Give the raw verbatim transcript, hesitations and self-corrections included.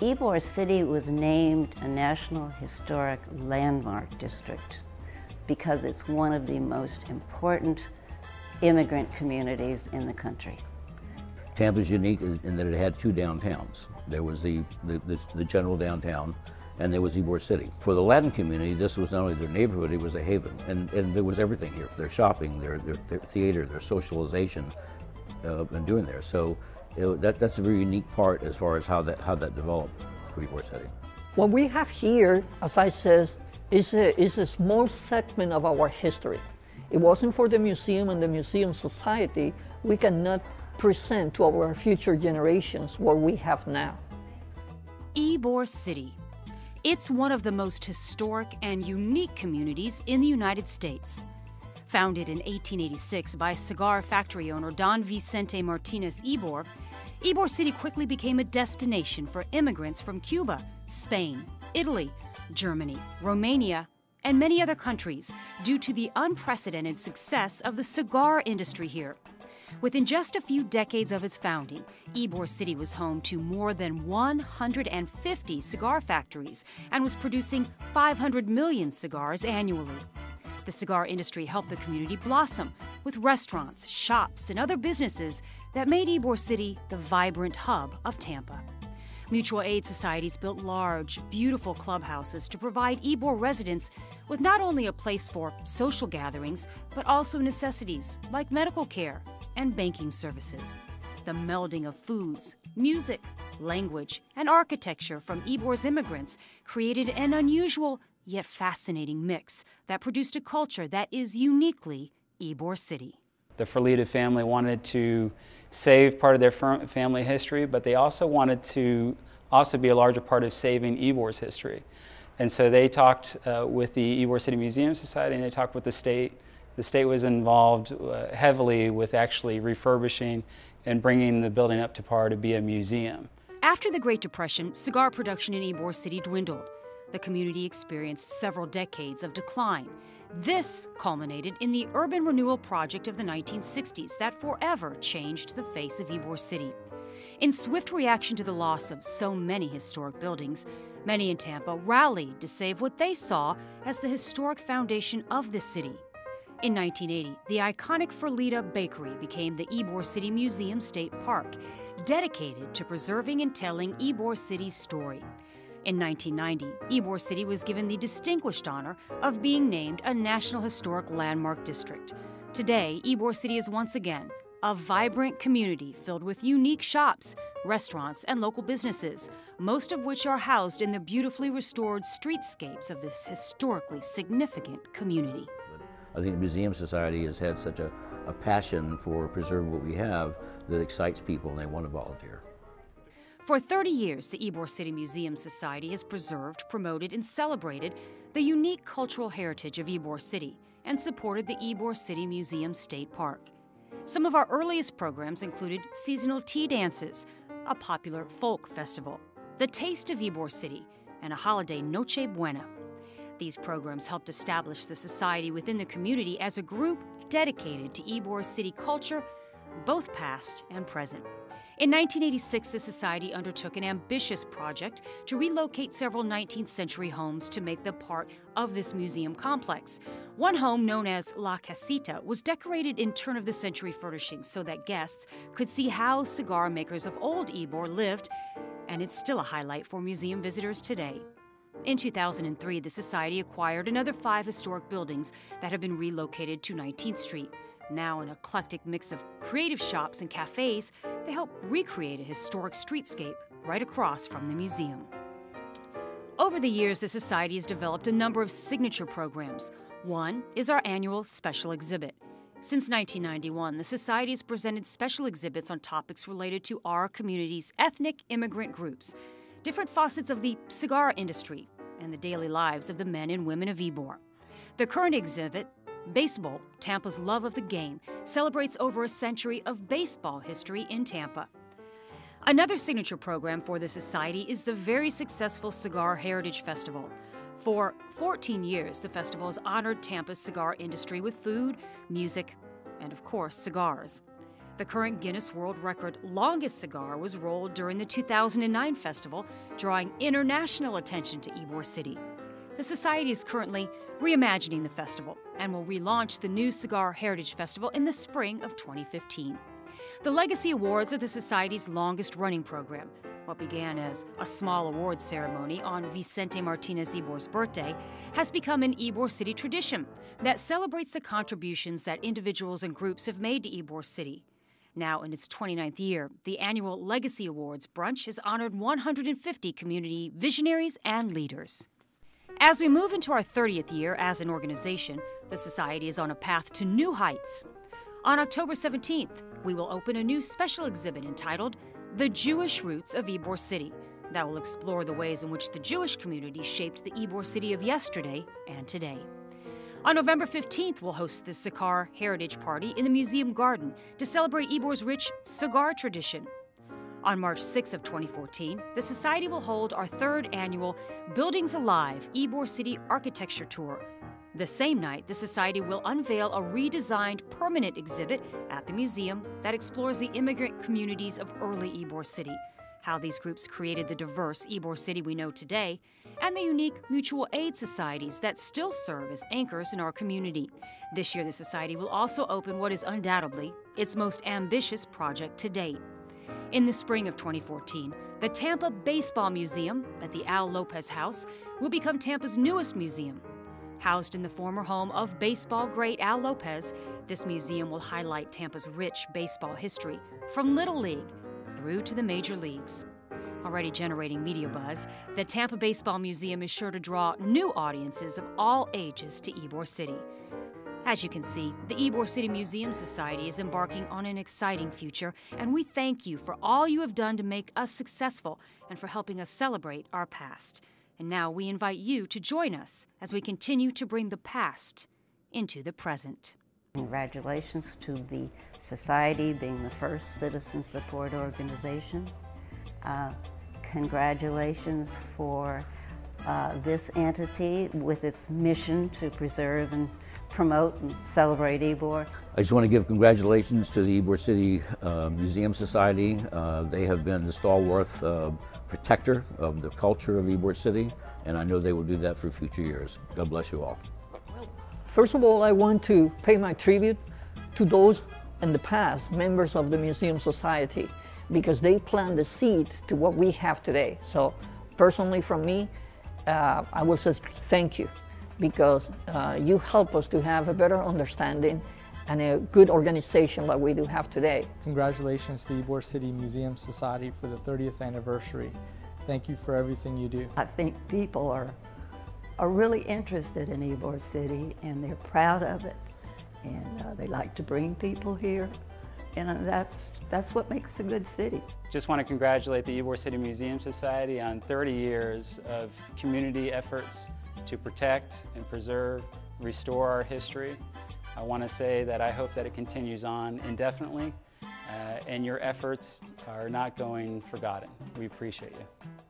Ybor City was named a National Historic Landmark District because it's one of the most important immigrant communities in the country. Tampa's unique in that it had two downtowns. There was the, the, the, the general downtown, and there was Ybor City. For the Latin community, this was not only their neighborhood, it was a haven. And, and there was everything here, their shopping, their, their, their theater, their socialization, uh, and doing there. So it, that, that's a very unique part as far as how that, how that developed for Ybor City. What we have here, as I said, is a, is a small segment of our history. It wasn't for the museum and the museum society, we cannot present to our future generations what we have now. Ybor City. It's one of the most historic and unique communities in the United States. Founded in eighteen eighty-six by cigar factory owner Don Vicente Martinez Ybor, Ybor City quickly became a destination for immigrants from Cuba, Spain, Italy, Germany, Romania, and many other countries due to the unprecedented success of the cigar industry here. Within just a few decades of its founding, Ybor City was home to more than one hundred fifty cigar factories and was producing five hundred million cigars annually. The cigar industry helped the community blossom with restaurants, shops, and other businesses that made Ybor City the vibrant hub of Tampa. Mutual aid societies built large, beautiful clubhouses to provide Ybor residents with not only a place for social gatherings, but also necessities like medical care and banking services. The melding of foods, music, language, and architecture from Ybor's immigrants created an unusual yet fascinating mix that produced a culture that is uniquely Ybor City. The Ferlita family wanted to save part of their family history, but they also wanted to also be a larger part of saving Ybor's history. And so they talked uh, with the Ybor City Museum Society, and they talked with the state. The state was involved uh, heavily with actually refurbishing and bringing the building up to par to be a museum. After the Great Depression, cigar production in Ybor City dwindled. The community experienced several decades of decline. This culminated in the urban renewal project of the nineteen sixties that forever changed the face of Ybor City. In swift reaction to the loss of so many historic buildings, many in Tampa rallied to save what they saw as the historic foundation of the city. In nineteen eighty, the iconic Ferlita Bakery became the Ybor City Museum State Park, dedicated to preserving and telling Ybor City's story. In nineteen ninety, Ybor City was given the distinguished honor of being named a National Historic Landmark District. Today, Ybor City is once again a vibrant community filled with unique shops, restaurants, and local businesses, most of which are housed in the beautifully restored streetscapes of this historically significant community. I think the Museum Society has had such a, a passion for preserving what we have that excites people and they want to volunteer. For thirty years, the Ybor City Museum Society has preserved, promoted, and celebrated the unique cultural heritage of Ybor City and supported the Ybor City Museum State Park. Some of our earliest programs included seasonal tea dances, a popular folk festival, the Taste of Ybor City, and a holiday Noche Buena. These programs helped establish the society within the community as a group dedicated to Ybor City culture, both past and present. In nineteen eighty-six, the society undertook an ambitious project to relocate several nineteenth century homes to make them part of this museum complex. One home, known as La Casita, was decorated in turn-of-the-century furnishings so that guests could see how cigar makers of old Ybor lived, and it's still a highlight for museum visitors today. In two thousand three, the society acquired another five historic buildings that have been relocated to nineteenth street. Now an eclectic mix of creative shops and cafes, they help recreate a historic streetscape right across from the museum. Over the years, the society has developed a number of signature programs. One is our annual special exhibit. Since nineteen ninety-one, the society has presented special exhibits on topics related to our community's ethnic immigrant groups, different facets of the cigar industry, and the daily lives of the men and women of Ybor. The current exhibit, Baseball, Tampa's Love of the Game, celebrates over a century of baseball history in Tampa. Another signature program for the society is the very successful Cigar Heritage Festival. For fourteen years, the festival has honored Tampa's cigar industry with food, music, and of course, cigars. The current Guinness World Record longest cigar was rolled during the two thousand nine festival, drawing international attention to Ybor City. The society is currently reimagining the festival and will relaunch the new Cigar Heritage Festival in the spring of twenty fifteen. The Legacy Awards are the society's longest-running program. What began as a small awards ceremony on Vicente Martinez Ybor's birthday has become an Ybor City tradition that celebrates the contributions that individuals and groups have made to Ybor City. Now in its twenty-ninth year, the annual Legacy Awards brunch has honored one hundred fifty community visionaries and leaders. As we move into our thirtieth year as an organization, the society is on a path to new heights. On October seventeenth, we will open a new special exhibit entitled The Jewish Roots of Ybor City that will explore the ways in which the Jewish community shaped the Ybor City of yesterday and today. On November fifteenth, we'll host the Cigar Heritage Party in the Museum Garden to celebrate Ybor's rich cigar tradition. On March sixth of twenty fourteen, the Society will hold our third annual Buildings Alive Ybor City Architecture Tour. The same night, the Society will unveil a redesigned permanent exhibit at the museum that explores the immigrant communities of early Ybor City, how these groups created the diverse Ybor City we know today, and the unique mutual aid societies that still serve as anchors in our community. This year, the Society will also open what is undoubtedly its most ambitious project to date. In the spring of twenty fourteen, the Tampa Baseball Museum at the Al Lopez House will become Tampa's newest museum. Housed in the former home of baseball great Al Lopez, this museum will highlight Tampa's rich baseball history, from Little League through to the major leagues. Already generating media buzz, the Tampa Baseball Museum is sure to draw new audiences of all ages to Ybor City. As you can see, the Ybor City Museum Society is embarking on an exciting future, and we thank you for all you have done to make us successful and for helping us celebrate our past. And now we invite you to join us as we continue to bring the past into the present. Congratulations to the Society being the first citizen support organization. Uh, congratulations for uh, this entity with its mission to preserve and promote and celebrate Ybor. I just want to give congratulations to the Ybor City uh, Museum Society. Uh, they have been the stalwart uh, protector of the culture of Ybor City, and I know they will do that for future years. God bless you all. Well, first of all, I want to pay my tribute to those in the past members of the Museum Society, because they planted the seed to what we have today. So personally from me, uh, I will say thank you, because uh, you help us to have a better understanding and a good organization like we do have today. Congratulations to Ybor City Museum Society for the thirtieth anniversary. Thank you for everything you do. I think people are, are really interested in Ybor City, and they're proud of it, and uh, they like to bring people here, and uh, that's, that's what makes a good city. Just want to congratulate the Ybor City Museum Society on thirty years of community efforts to protect and preserve, restore our history. I want to say that I hope that it continues on indefinitely, uh, and your efforts are not going forgotten. We appreciate you.